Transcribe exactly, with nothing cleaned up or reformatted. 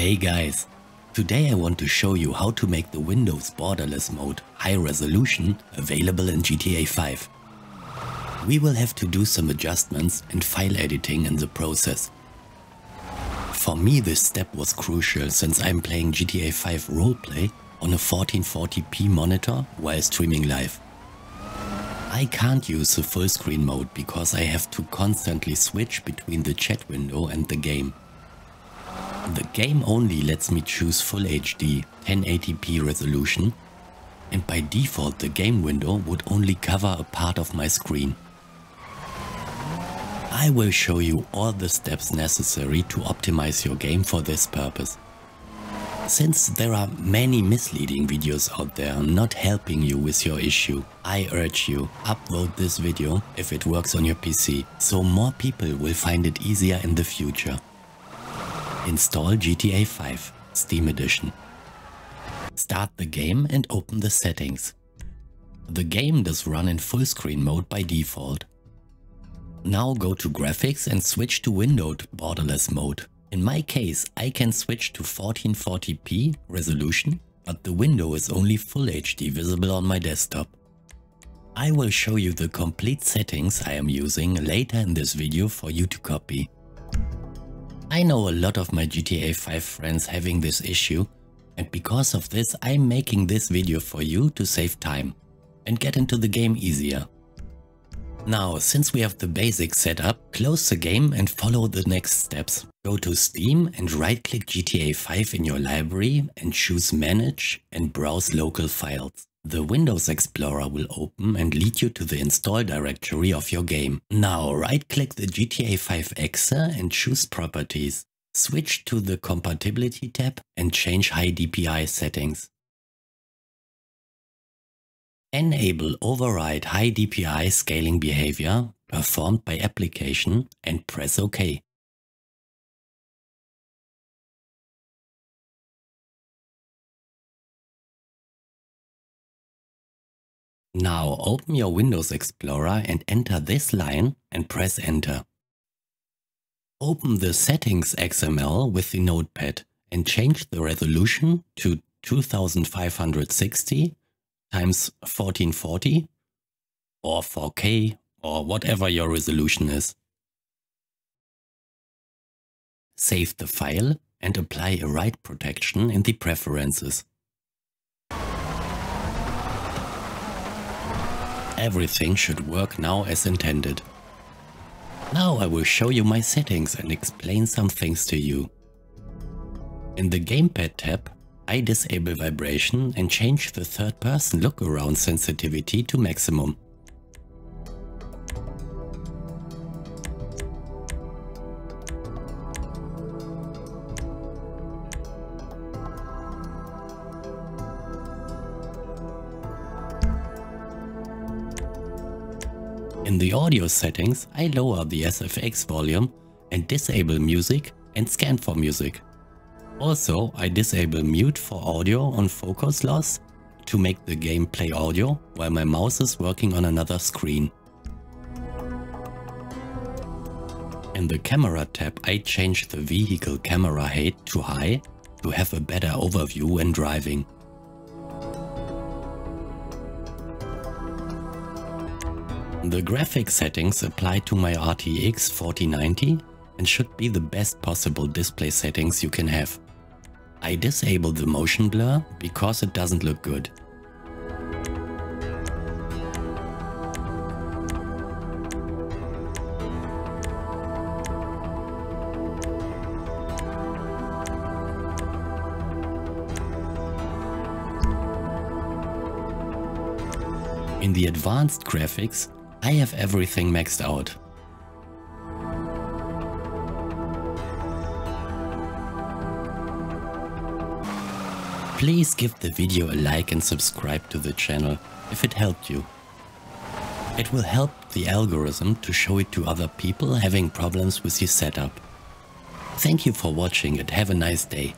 Hey guys, today I want to show you how to make the Windows Borderless mode high resolution available in G T A five. We will have to do some adjustments and file editing in the process. For me this step was crucial since I am playing G T A five roleplay on a fourteen forty p monitor while streaming live. I can't use the full screen mode because I have to constantly switch between the chat window and the game. The game only lets me choose Full H D ten eighty p resolution, and by default the game window would only cover a part of my screen. I will show you all the steps necessary to optimize your game for this purpose. Since there are many misleading videos out there not helping you with your issue, I urge you, upload this video if it works on your P C, so more people will find it easier in the future. Install G T A five, Steam Edition. Start the game and open the settings. The game does run in full screen mode by default. Now go to graphics and switch to windowed borderless mode. In my case, I can switch to fourteen forty p resolution, but the window is only Full H D visible on my desktop. I will show you the complete settings I am using later in this video for you to copy. I know a lot of my G T A five friends having this issue, and because of this I'm making this video for you to save time and get into the game easier. Now, since we have the basics set up, close the game and follow the next steps. Go to Steam and right-click G T A five in your library and choose Manage and Browse Local Files. The Windows Explorer will open and lead you to the install directory of your game. Now, right-click the G T A five E X E and choose Properties. Switch to the Compatibility tab and change High D P I settings. Enable Override High D P I Scaling Behavior performed by application and press OK. Now open your Windows Explorer and enter this line and press Enter. Open the Settings X M L with the Notepad and change the resolution to twenty-five sixty times fourteen forty or four K or whatever your resolution is. Save the file and apply a write protection in the preferences. Everything should work now as intended. Now I will show you my settings and explain some things to you. In the Gamepad tab, I disable vibration and change the third person look around sensitivity to maximum. In the audio settings, I lower the S F X volume and disable music and scan for music. Also, I disable mute for audio on focus loss to make the game play audio while my mouse is working on another screen. In the camera tab, I change the vehicle camera height to high to have a better overview when driving. The graphics settings apply to my R T X forty ninety and should be the best possible display settings you can have. I disable the motion blur because it doesn't look good. In the advanced graphics, I have everything maxed out. Please give the video a like and subscribe to the channel if it helped you. It will help the algorithm to show it to other people having problems with your setup. Thank you for watching and have a nice day.